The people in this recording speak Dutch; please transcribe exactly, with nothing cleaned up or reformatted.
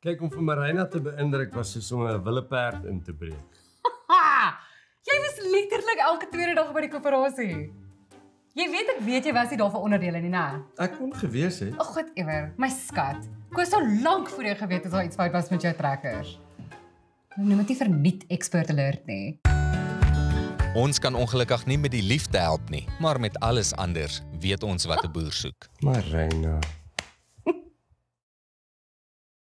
Kijk, om voor Maryna te beïndrukken was je zo'n willepaard in te breken. Haha! Jij was letterlijk elke tweede dag bij de corporatie. Jij weet, ik weet, je was hier al voor onderdelen niet na. Ik kon geweest, hè? Oh, whatever. Mijn schat. Ik was zo lang voor je geweten dat er iets fout was met jouw trakkers. Noem het liever niet expert alert, nee. Ons kan ongelukkig niet met die liefde helpen, nie, maar met alles anders weet ons wat de boer zoekt. Maryna.